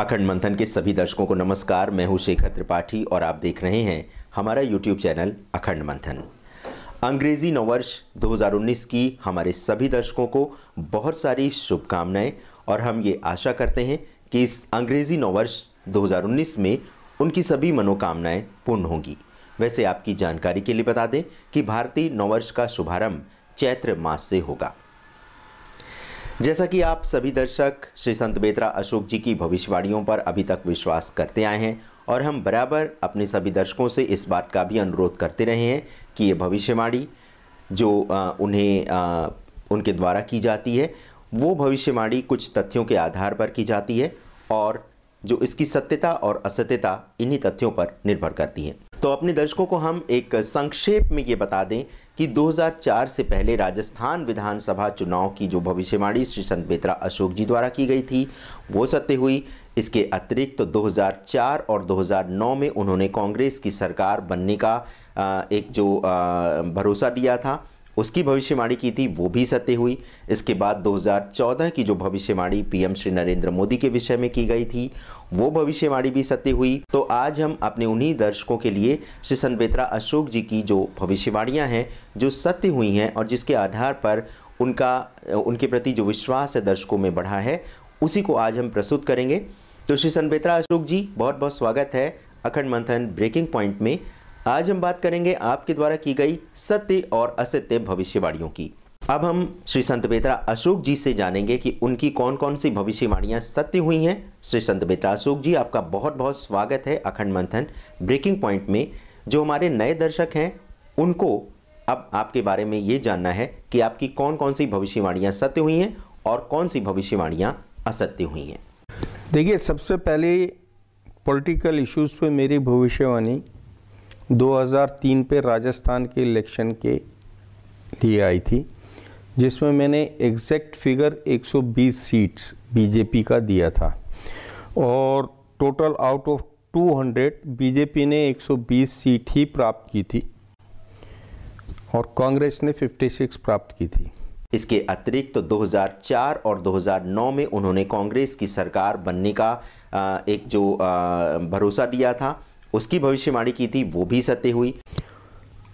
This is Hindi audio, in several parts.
अखंड मंथन के सभी दर्शकों को नमस्कार। मैं हूं शेखर त्रिपाठी और आप देख रहे हैं हमारा YouTube चैनल अखंड मंथन। अंग्रेजी नववर्ष 2019 की हमारे सभी दर्शकों को बहुत सारी शुभकामनाएं, और हम ये आशा करते हैं कि इस अंग्रेजी नववर्ष 2019 में उनकी सभी मनोकामनाएं पूर्ण होंगी। वैसे आपकी जानकारी के लिए बता दें कि भारतीय नववर्ष का शुभारंभ चैत्र मास से होगा। जैसा कि आप सभी दर्शक श्री संत बेतरा अशोक जी की भविष्यवाणियों पर अभी तक विश्वास करते आए हैं, और हम बराबर अपने सभी दर्शकों से इस बात का भी अनुरोध करते रहे हैं कि ये भविष्यवाणी जो उनके द्वारा की जाती है, वो भविष्यवाणी कुछ तथ्यों के आधार पर की जाती है, और जो इसकी सत्यता और असत्यता इन्हीं तथ्यों पर निर्भर करती है। तो अपने दर्शकों को हम एक संक्षेप में ये बता दें कि 2004 से पहले राजस्थान विधानसभा चुनाव की जो भविष्यवाणी श्री संत बेतरा अशोक जी द्वारा की गई थी वो सत्य हुई। इसके अतिरिक्त 2004 और 2009 में उन्होंने कांग्रेस की सरकार बनने का एक जो भरोसा दिया था, उसकी भविष्यवाणी की थी, वो भी सत्य हुई। इसके बाद 2014 की जो भविष्यवाणी पीएम श्री नरेंद्र मोदी के विषय में की गई थी, वो भविष्यवाणी भी सत्य हुई। तो आज हम अपने उन्हीं दर्शकों के लिए श्री संत बेतरा अशोक जी की जो भविष्यवाणियां हैं, जो सत्य हुई हैं और जिसके आधार पर उनके प्रति जो विश्वास है दर्शकों में बढ़ा है, उसी को आज हम प्रस्तुत करेंगे। तो श्री संत बेतरा अशोक जी, बहुत बहुत स्वागत है अखंड मंथन ब्रेकिंग पॉइंट में। आज हम बात करेंगे आपके द्वारा की गई सत्य और असत्य भविष्यवाणियों की। अब हम श्री संत बेतरा अशोक जी से जानेंगे कि उनकी कौन कौन सी भविष्यवाणियां सत्य हुई हैं। श्री संत बेतरा अशोक जी, आपका बहुत बहुत स्वागत है अखंड मंथन ब्रेकिंग पॉइंट में। जो हमारे नए दर्शक हैं उनको अब आपके बारे में ये जानना है कि आपकी कौन कौन सी भविष्यवाणियाँ सत्य हुई हैं और कौन सी भविष्यवाणियाँ असत्य हुई हैं। देखिए, सबसे पहले पॉलिटिकल इश्यूज़ पर मेरी भविष्यवाणी 2003 पे राजस्थान के इलेक्शन के लिए आई थी, जिसमें मैंने एग्जैक्ट फिगर 120 सीट्स बीजेपी का दिया था, और टोटल आउट ऑफ 200 बीजेपी ने 120 सीट ही प्राप्त की थी और कांग्रेस ने 56 प्राप्त की थी। इसके अतिरिक्त तो 2004 और 2009 में उन्होंने कांग्रेस की सरकार बनने का एक जो भरोसा दिया था, उसकी भविष्यवाणी की थी, वो भी सत्य हुई।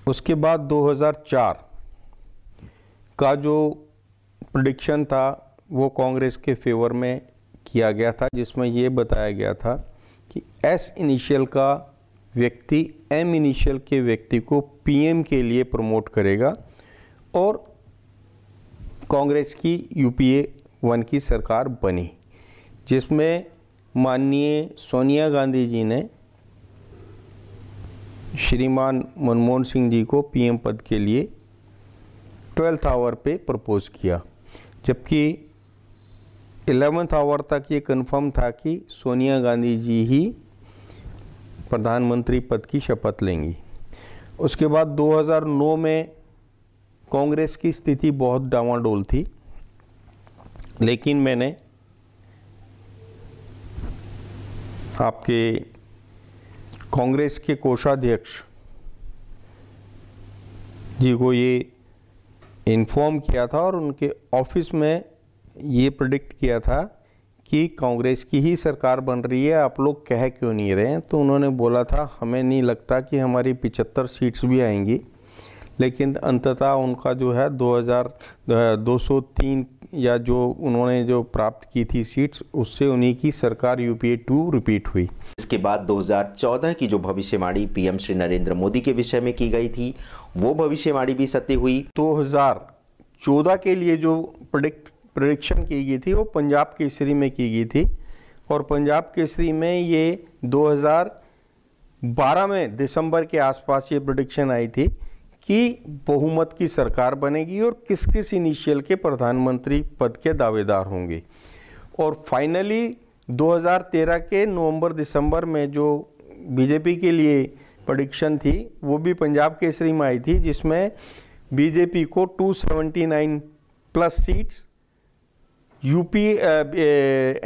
उसके बाद 2004 का जो प्रेडिक्शन था वो कांग्रेस के फेवर में किया गया था, जिसमें ये बताया गया था कि एस इनिशियल का व्यक्ति एम इनिशियल के व्यक्ति को पीएम के लिए प्रमोट करेगा, और कांग्रेस की यूपीए 1 की सरकार बनी, जिसमें माननीय सोनिया गांधी जी ने श्रीमान मनमोहन सिंह जी को पीएम पद के लिए 12th आवर पे प्रपोज किया, जबकि 11th आवर तक ये कंफर्म था कि सोनिया गांधी जी ही प्रधानमंत्री पद की शपथ लेंगी। उसके बाद 2009 में कांग्रेस की स्थिति बहुत डामाडोल थी, लेकिन मैंने आपके कांग्रेस के कोषाध्यक्ष जी को ये इन्फॉर्म किया था और उनके ऑफिस में ये प्रेडिक्ट किया था कि कांग्रेस की ही सरकार बन रही है, आप लोग कह क्यों नहीं रहे हैं। तो उन्होंने बोला था, हमें नहीं लगता कि हमारी 75 सीट्स भी आएंगी, लेकिन अंततः उनका जो है 203 या जो उन्होंने जो प्राप्त की थी सीट्स, उससे उन्हीं की सरकार यूपीए 2 रिपीट हुई। इसके बाद 2014 की जो भविष्यवाणी पीएम श्री नरेंद्र मोदी के विषय में की गई थी, वो भविष्यवाणी भी सत्य हुई। 2014 के लिए जो प्रेडिक्शन की गई थी वो पंजाब केसरी में की गई थी, और पंजाब केसरी में ये 2012 में दिसंबर के आसपास ये प्रेडिक्शन आई थी कि बहुमत की सरकार बनेगी और किस किस इनिशियल के प्रधानमंत्री पद के दावेदार होंगे। और फाइनली 2013 के नवंबर दिसंबर में जो बीजेपी के लिए प्रेडिक्शन थी वो भी पंजाब केसरी में आई थी, जिसमें बीजेपी को 279 प्लस सीट्स,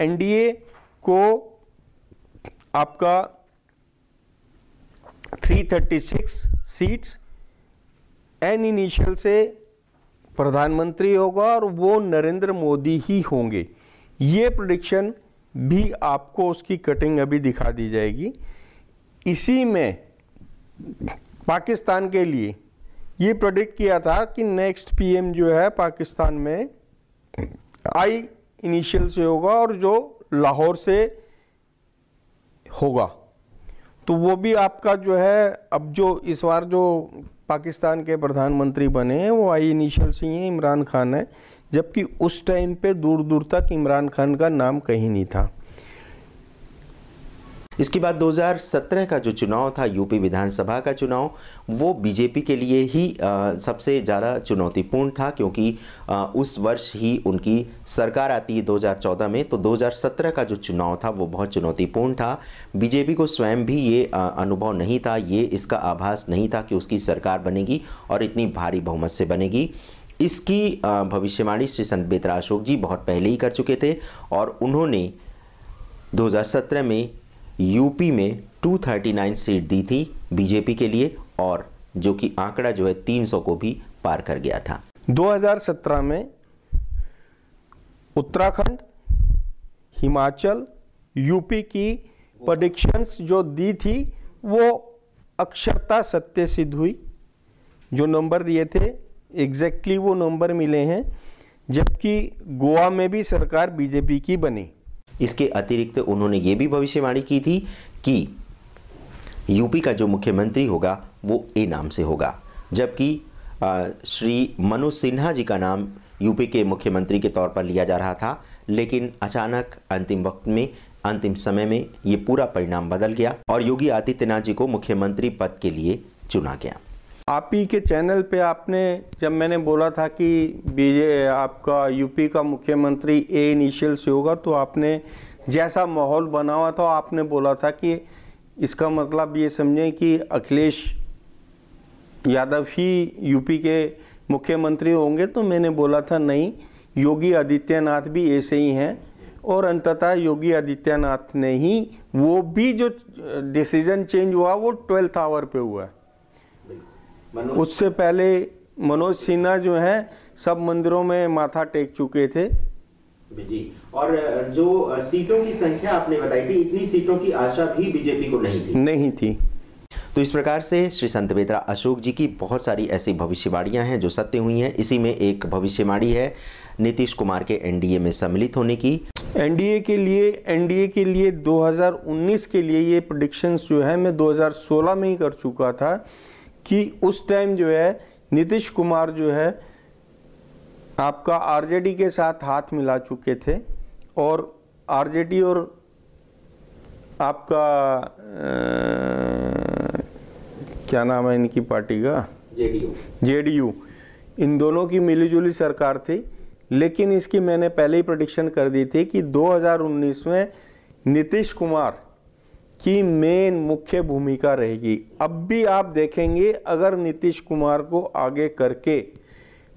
एनडीए को आपका 336 सीट्स, एन इनिशियल से प्रधानमंत्री होगा और वो नरेंद्र मोदी ही होंगे। ये प्रेडिक्शन भी आपको उसकी कटिंग अभी दिखा दी जाएगी। इसी में पाकिस्तान के लिए ये प्रोडिक्ट किया था कि नेक्स्ट पीएम जो है पाकिस्तान में आई इनिशियल से होगा और जो लाहौर से होगा, तो वो भी आपका जो है अब जो इस बार जो पाकिस्तान के प्रधानमंत्री बने हैं वो आई इनिशियल से ही इमरान खान है, जबकि उस टाइम पे दूर दूर तक इमरान खान का नाम कहीं नहीं था। इसके बाद 2017 का जो चुनाव था, यूपी विधानसभा का चुनाव, वो बीजेपी के लिए ही सबसे ज़्यादा चुनौतीपूर्ण था, क्योंकि उस वर्ष ही उनकी सरकार आती है 2014 में। तो 2017 का जो चुनाव था वो बहुत चुनौतीपूर्ण था। बीजेपी को स्वयं भी ये अनुभव नहीं था, ये इसका आभास नहीं था कि उसकी सरकार बनेगी और इतनी भारी बहुमत से बनेगी। इसकी भविष्यवाणी श्री संत बेतरा अशोक जी बहुत पहले ही कर चुके थे और उन्होंने 2017 में यूपी में 239 सीट दी थी बीजेपी के लिए, और जो कि आंकड़ा जो है 300 को भी पार कर गया था। 2017 में उत्तराखंड, हिमाचल, यूपी की प्रेडिक्शंस जो दी थी वो अक्षरता सत्य सिद्ध हुई। जो नंबर दिए थे एग्जैक्टली वो नंबर मिले हैं, जबकि गोवा में भी सरकार बीजेपी की बनी। इसके अतिरिक्त उन्होंने ये भी भविष्यवाणी की थी कि यूपी का जो मुख्यमंत्री होगा वो ए नाम से होगा, जबकि श्री मनोज सिन्हा जी का नाम यूपी के मुख्यमंत्री के तौर पर लिया जा रहा था, लेकिन अचानक अंतिम वक्त में, अंतिम समय में ये पूरा परिणाम बदल गया और योगी आदित्यनाथ जी को मुख्यमंत्री पद के लिए चुना गया। आप ही के चैनल पे आपने, जब मैंने बोला था कि आपका यूपी का मुख्यमंत्री ए इनिशियल से होगा, तो आपने जैसा माहौल बना हुआ था आपने बोला था कि इसका मतलब ये समझें कि अखिलेश यादव ही यूपी के मुख्यमंत्री होंगे, तो मैंने बोला था नहीं, योगी आदित्यनाथ भी ऐसे ही हैं, और अंततः योगी आदित्यनाथ ने ही, वो भी जो डिसीजन चेंज हुआ वो 12th आवर पे हुआ। उससे पहले मनोज सिन्हा जो हैं सब मंदिरों में माथा टेक चुके थे जी। और जो सीटों की संख्या आपने बताई थी, इतनी सीटों की आशा भी बीजेपी को नहीं थी। तो इस प्रकार से श्री संत बेतरा अशोक जी की बहुत सारी ऐसी भविष्यवाणियां हैं जो सत्य हुई हैं। इसी में एक भविष्यवाणी है नीतीश कुमार के एनडीए में सम्मिलित होने की। एनडीए के लिए 2019 के लिए ये प्रेडिक्शंस जो है मैं 2016 में ही कर चुका था कि उस टाइम जो है नीतीश कुमार जो है आपका आरजेडी के साथ हाथ मिला चुके थे, और आरजेडी और आपका क्या नाम है इनकी पार्टी का, जेडीयू, इन दोनों की मिलीजुली सरकार थी। लेकिन इसकी मैंने पहले ही प्रेडिक्शन कर दी थी कि 2019 में नीतीश कुमार की मेन मुख्य भूमिका रहेगी। अब भी आप देखेंगे अगर नीतीश कुमार को आगे करके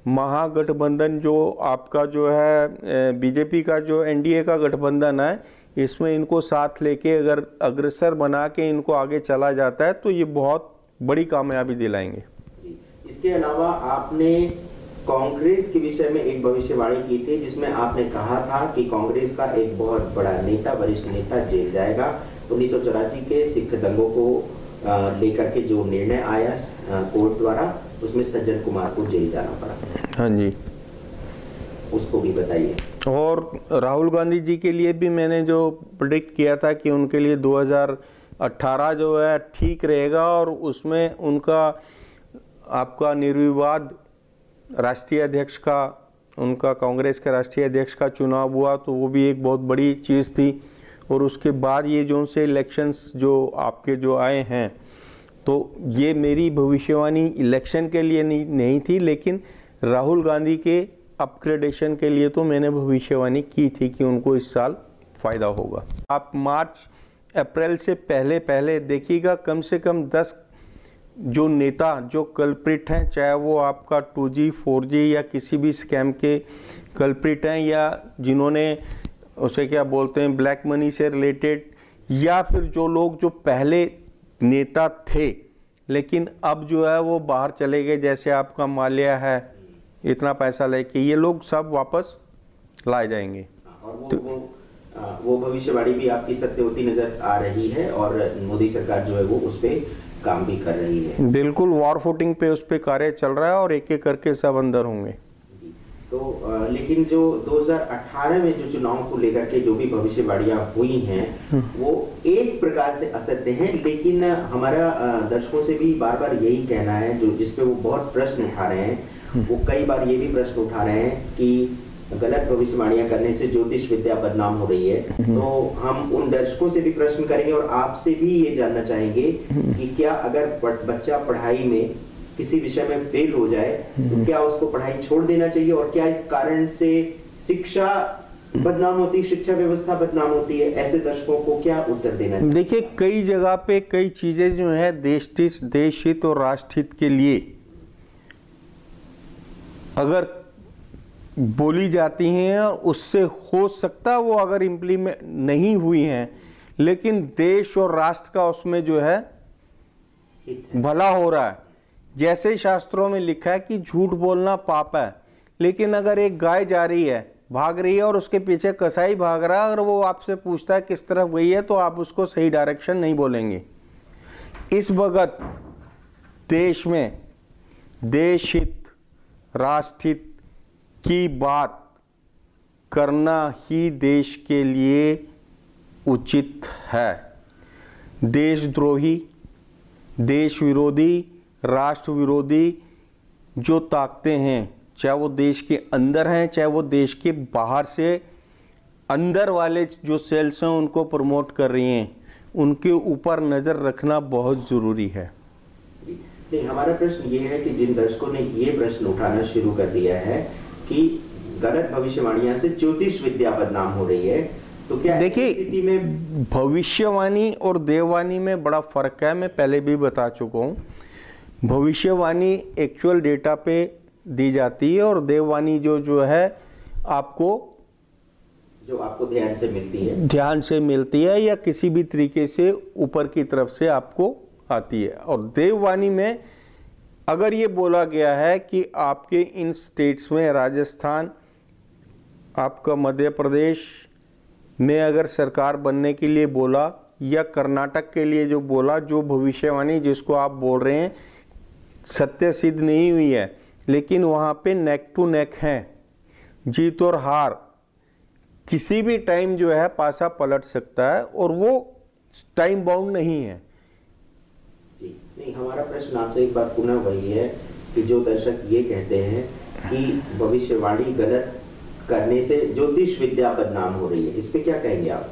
महागठबंधन जो आपका जो है बीजेपी का जो एनडीए का गठबंधन है, इसमें इनको साथ लेके अगर अग्रसर बना के इनको आगे चला जाता है तो ये बहुत बड़ी कामयाबी दिलाएंगे। इसके अलावा आपने कांग्रेस के विषय में एक भविष्यवाणी की थी, जिसमें आपने कहा था कि कांग्रेस का एक बहुत बड़ा नेता, वरिष्ठ नेता जेल जाएगा। 1984 के सिख दंगों को लेकर के जो निर्णय आया कोर्ट द्वारा, उसमें सज्जन कुमार को जेल जाना पड़ा। हाँ जी, उसको भी बताइए। और राहुल गांधी जी के लिए भी मैंने जो प्रेडिक्ट किया था कि उनके लिए 2018 जो है ठीक रहेगा, और उसमें उनका आपका निर्विवाद राष्ट्रीय अध्यक्ष का, उनका कांग्रेस के राष्ट्रीय अध्यक्ष का चुनाव हुआ, तो वो भी एक बहुत बड़ी चीज़ थी। और उसके बाद ये जो उनसे इलेक्शंस जो आपके जो आए हैं, तो ये मेरी भविष्यवाणी इलेक्शन के लिए नहीं थी, लेकिन राहुल गांधी के अपग्रेडेशन के लिए तो मैंने भविष्यवाणी की थी कि उनको इस साल फ़ायदा होगा। आप मार्च अप्रैल से पहले देखिएगा, कम से कम 10 जो नेता जो कल्प्रिट हैं, चाहे वो आपका 2G 4G या किसी भी स्कैम के कल्प्रिट हैं, या जिन्होंने उसे क्या बोलते हैं ब्लैक मनी से रिलेटेड, या फिर जो लोग जो पहले नेता थे लेकिन अब जो है वो बाहर चले गए, जैसे आपका माल्या है इतना पैसा लेके, ये लोग सब वापस लाए जाएंगे। और वो वो भविष्यवाणी भी आपकी सत्य होती नजर आ रही है और मोदी सरकार जो है वो उस पर काम भी कर रही है। बिल्कुल, वॉर फुटिंग पे उस पर कार्य चल रहा है और एक एक करके सब अंदर होंगे। तो लेकिन जो 2018 में जो चुनाव को लेकर के जो भी भविष्यवाणियां हुई हैं वो एक प्रकार से असत्य हैं, लेकिन हमारा दर्शकों से भी बार बार यही कहना है, जो जिसपे वो बहुत प्रश्न उठा रहे हैं, वो कई बार ये भी प्रश्न उठा रहे हैं कि गलत भविष्यवाणियां करने से ज्योतिष विद्या बदनाम हो रही है। तो हम उन दर्शकों से भी प्रश्न करेंगे और आपसे भी ये जानना चाहेंगे कि क्या अगर बच्चा पढ़ाई में किसी विषय में फेल हो जाए तो क्या उसको पढ़ाई छोड़ देना चाहिए, और क्या इस कारण से शिक्षा बदनाम होती है, शिक्षा व्यवस्था बदनाम होती है? ऐसे दर्शकों को क्या उत्तर देना चाहिए? देखिए, कई जगह पे कई चीजें जो है देश हित और राष्ट्र हित के लिए अगर बोली जाती हैं और उससे हो सकता वो अगर इम्प्लीमेंट नहीं हुई हैं, लेकिन देश और राष्ट्र का उसमें जो है भला हो रहा है। जैसे शास्त्रों में लिखा है कि झूठ बोलना पाप है, लेकिन अगर एक गाय जा रही है, भाग रही है और उसके पीछे कसाई भाग रहा है, अगर वो आपसे पूछता है किस तरफ गई है तो आप उसको सही डायरेक्शन नहीं बोलेंगे। इस वक्त देश में देश हित राष्ट्र हित की बात करना ही देश के लिए उचित है। देशद्रोही, देश विरोधी, राष्ट्र विरोधी जो ताकतें हैं, चाहे वो देश के अंदर हैं चाहे वो देश के बाहर से अंदर वाले जो सेल्स हैं उनको प्रमोट कर रही हैं, उनके ऊपर नज़र रखना बहुत ज़रूरी है। नहीं, हमारा प्रश्न ये है कि जिन दर्शकों ने ये प्रश्न उठाना शुरू कर दिया है कि गलत भविष्यवाणियां से ज्योतिष विद्या बदनाम हो रही है, तो क्या देखिए में भविष्यवाणी और देववाणी में बड़ा फर्क है। मैं पहले भी बता चुका हूँ, भविष्यवाणी एक्चुअल डेटा पे दी जाती है और देववाणी जो है आपको ध्यान से मिलती है या किसी भी तरीके से ऊपर की तरफ से आपको आती है। और देववाणी में अगर ये बोला गया है कि आपके इन स्टेट्स में राजस्थान, आपका मध्य प्रदेश में अगर सरकार बनने के लिए बोला या कर्नाटक के लिए जो बोला, जो भविष्यवाणी जिसको आप बोल रहे हैं सत्य सिद्ध नहीं हुई है, लेकिन वहाँ पे नेक टू नेक हैं, जीत और हार किसी भी टाइम जो है पासा पलट सकता है और वो टाइम बाउंड नहीं है। नहीं, हमारा प्रश्न आपसे एक बार पुनः वही है कि जो दर्शक ये कहते हैं कि भविष्यवाणी गलत करने से ज्योतिष विद्या बदनाम हो रही है, इस पे क्या कहेंगे आप?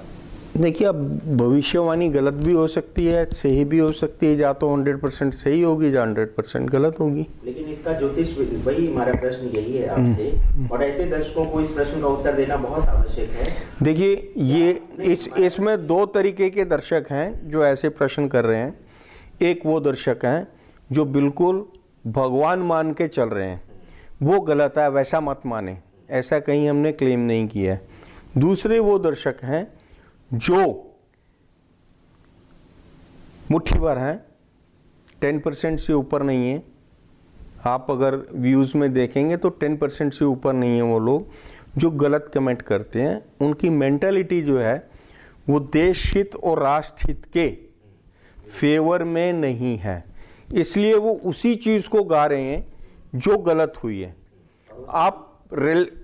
देखिए, अब भविष्यवाणी गलत भी हो सकती है, सही भी हो सकती है, या तो 100% सही होगी या 100% गलत होगी, लेकिन इसका ज्योतिष वही हमारा प्रश्न यही है आपसे, और ऐसे दर्शकों को इस प्रश्न का उत्तर देना बहुत आवश्यक है। देखिए, ये इसमें दो तरीके के दर्शक हैं जो ऐसे प्रश्न कर रहे हैं। एक वो दर्शक हैं जो बिल्कुल भगवान मान के चल रहे हैं, वो गलत है, वैसा मत माने, ऐसा कहीं हमने क्लेम नहीं किया है। दूसरे वो दर्शक हैं जो मुट्ठी भर हैं, 10% से ऊपर नहीं है, आप अगर व्यूज़ में देखेंगे तो 10% से ऊपर नहीं है। वो लोग जो गलत कमेंट करते हैं, उनकी मेंटालिटी जो है वो देश हित और राष्ट्र हित के फेवर में नहीं है, इसलिए वो उसी चीज़ को गा रहे हैं जो गलत हुई है।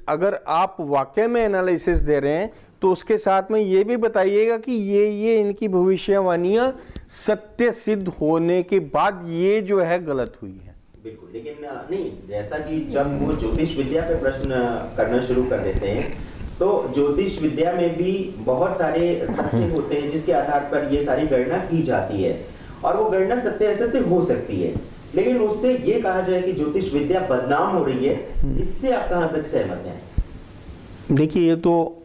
अगर आप वाकई में एनालिसिस दे रहे हैं तो उसके साथ में ये भी बताइएगा कि ये इनकी भविष्यवाणियां सत्य सिद्ध होने के बाद ये जो है गलत हुई है। बिल्कुल, लेकिन नहीं, जैसा कि जब वो ज्योतिष विद्या पे प्रश्न करना शुरू कर देते हैं तो ज्योतिष विद्या में भी बहुत सारे तथ्य होते हैं जिसके आधार पर ये सारी गणना की जाती है, और वो गणना सत्य असत्य हो सकती है, लेकिन उससे ये कहा जाए कि ज्योतिष विद्या बदनाम हो रही है, इससे आप कहां तक सहमत हैं? देखिए, ये तो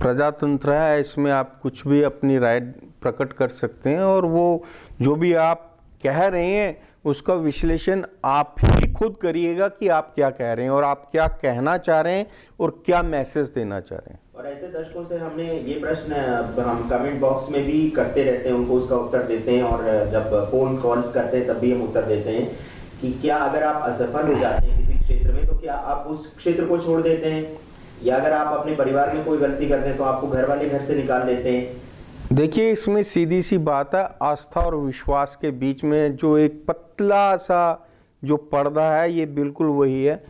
प्रजातंत्र है, इसमें आप कुछ भी अपनी राय प्रकट कर सकते हैं और वो जो भी आप कह रहे हैं उसका विश्लेषण आप ही खुद करिएगा कि आप क्या कह रहे हैं और आप क्या कहना चाह रहे हैं और क्या मैसेज देना चाह रहे हैं। और ऐसे दर्शकों से हमने ये प्रश्न हम कमेंट बॉक्स में भी करते रहते हैं, उनको उसका उत्तर देते हैं, और जब फोन कॉल्स करते हैं तब भी हम उत्तर देते हैं कि क्या अगर आप असफल हो जाते हैं किसी क्षेत्र में तो क्या आप उस क्षेत्र को छोड़ देते हैं, या अगर आप अपने परिवार में कोई गलती करते हैं तो आपको घर वाले घर से निकाल देते हैं? देखिए, इसमें सीधी सी बात है, आस्था और विश्वास के बीच में जो एक पतला सा जो पर्दा है ये बिल्कुल वही है।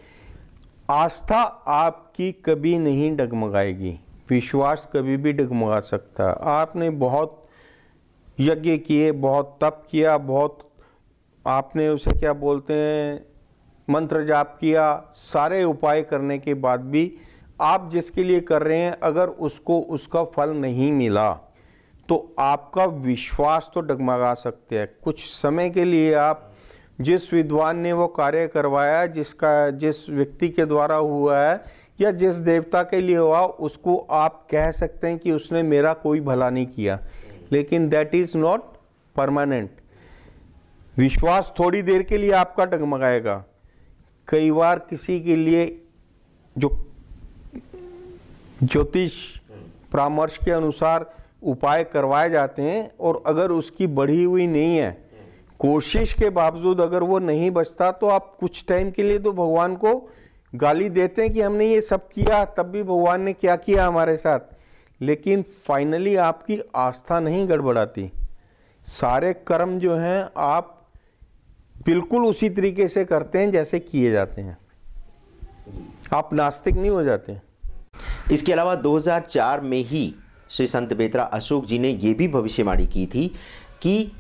आस्था आपकी कभी नहीं डगमगाएगी, विश्वास कभी भी डगमगा सकता है। आपने बहुत यज्ञ किए, बहुत तप किया, बहुत आपने उसे क्या बोलते हैं मंत्र जाप किया, सारे उपाय करने के बाद भी आप जिसके लिए कर रहे हैं अगर उसको उसका फल नहीं मिला तो आपका विश्वास तो डगमगा सकते हैं। कुछ समय के लिए आप जिस विद्वान ने वो कार्य करवाया, जिस व्यक्ति के द्वारा हुआ है या जिस देवता के लिए हुआ, उसको आप कह सकते हैं कि उसने मेरा कोई भला नहीं किया, लेकिन दैट इज़ नॉट परमानेंट। विश्वास थोड़ी देर के लिए आपका डगमगाएगा। कई बार किसी के लिए जो ज्योतिष परामर्श के अनुसार उपाय करवाए जाते हैं और अगर उसकी बढ़ी हुई नहीं है, कोशिश के बावजूद अगर वो नहीं बचता, तो आप कुछ टाइम के लिए तो भगवान को गाली देते हैं कि हमने ये सब किया तब भी भगवान ने क्या किया हमारे साथ, लेकिन फाइनली आपकी आस्था नहीं गड़बड़ाती। सारे कर्म जो हैं आप बिल्कुल उसी तरीके से करते हैं जैसे किए जाते हैं, आप नास्तिक नहीं हो जाते। इसके अलावा 2004 में ही श्री संत बेतरा अशोक जी ने ये भी भविष्यवाणी की थी कि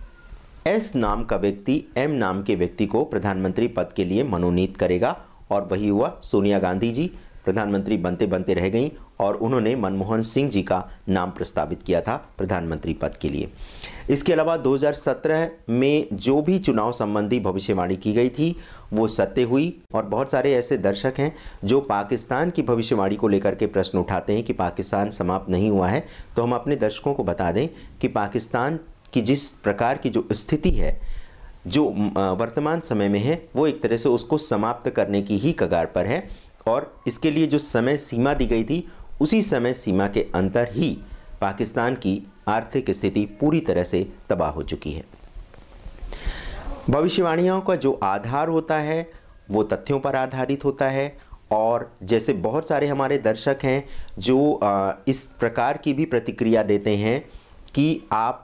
एस नाम का व्यक्ति एम नाम के व्यक्ति को प्रधानमंत्री पद के लिए मनोनीत करेगा, और वही हुआ। सोनिया गांधी जी प्रधानमंत्री बनते बनते रह गईं और उन्होंने मनमोहन सिंह जी का नाम प्रस्तावित किया था प्रधानमंत्री पद के लिए। इसके अलावा 2017 में जो भी चुनाव संबंधी भविष्यवाणी की गई थी वो सत्य हुई, और बहुत सारे ऐसे दर्शक हैं जो पाकिस्तान की भविष्यवाणी को लेकर के प्रश्न उठाते हैं कि पाकिस्तान समाप्त नहीं हुआ है, तो हम अपने दर्शकों को बता दें कि पाकिस्तान की जिस प्रकार की जो स्थिति है जो वर्तमान समय में है वो एक तरह से उसको समाप्त करने की ही कगार पर है, और इसके लिए जो समय सीमा दी गई थी उसी समय सीमा के अंतर ही पाकिस्तान की आर्थिक स्थिति पूरी तरह से तबाह हो चुकी है। भविष्यवाणियों का जो आधार होता है वो तथ्यों पर आधारित होता है, और जैसे बहुत सारे हमारे दर्शक हैं जो इस प्रकार की भी प्रतिक्रिया देते हैं कि आप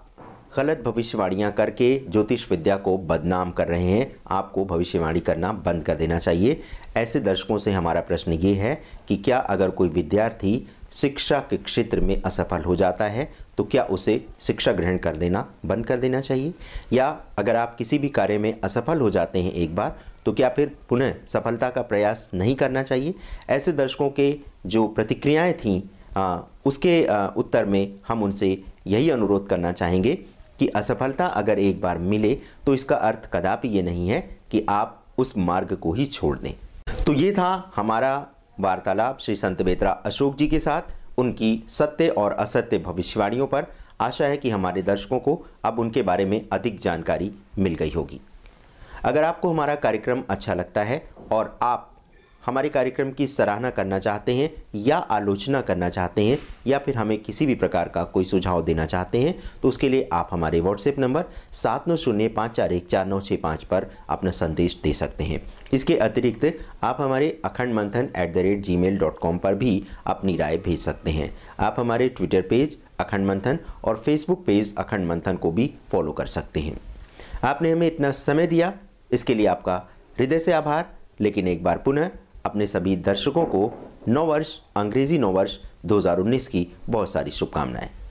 गलत भविष्यवाणियाँ करके ज्योतिष विद्या को बदनाम कर रहे हैं, आपको भविष्यवाणी करना बंद कर देना चाहिए। ऐसे दर्शकों से हमारा प्रश्न ये है कि क्या अगर कोई विद्यार्थी शिक्षा के क्षेत्र में असफल हो जाता है तो क्या उसे शिक्षा ग्रहण कर देना बंद कर देना चाहिए, या अगर आप किसी भी कार्य में असफल हो जाते हैं एक बार तो क्या फिर पुनः सफलता का प्रयास नहीं करना चाहिए? ऐसे दर्शकों के जो प्रतिक्रियाएँ थीं उसके उत्तर में हम उनसे यही अनुरोध करना चाहेंगे कि असफलता अगर एक बार मिले तो इसका अर्थ कदापि ये नहीं है कि आप उस मार्ग को ही छोड़ दें। तो ये था हमारा वार्तालाप श्री संत बेतरा अशोक जी के साथ, उनकी सत्य और असत्य भविष्यवाणियों पर। आशा है कि हमारे दर्शकों को अब उनके बारे में अधिक जानकारी मिल गई होगी। अगर आपको हमारा कार्यक्रम अच्छा लगता है और आप हमारे कार्यक्रम की सराहना करना चाहते हैं या आलोचना करना चाहते हैं या फिर हमें किसी भी प्रकार का कोई सुझाव देना चाहते हैं तो उसके लिए आप हमारे व्हाट्सएप नंबर 7905414965 पर अपना संदेश दे सकते हैं। इसके अतिरिक्त आप हमारे akhandmanthan@gmail.com पर भी अपनी राय भेज सकते हैं। आप हमारे ट्विटर पेज अखंड मंथन और फेसबुक पेज अखंड मंथन को भी फॉलो कर सकते हैं। आपने हमें इतना समय दिया, इसके लिए आपका हृदय से आभार। लेकिन एक बार पुनः अपने सभी दर्शकों को नववर्ष अंग्रेजी नववर्ष 2019 की बहुत सारी शुभकामनाएं।